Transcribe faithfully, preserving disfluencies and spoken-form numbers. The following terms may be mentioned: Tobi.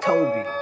Tobi.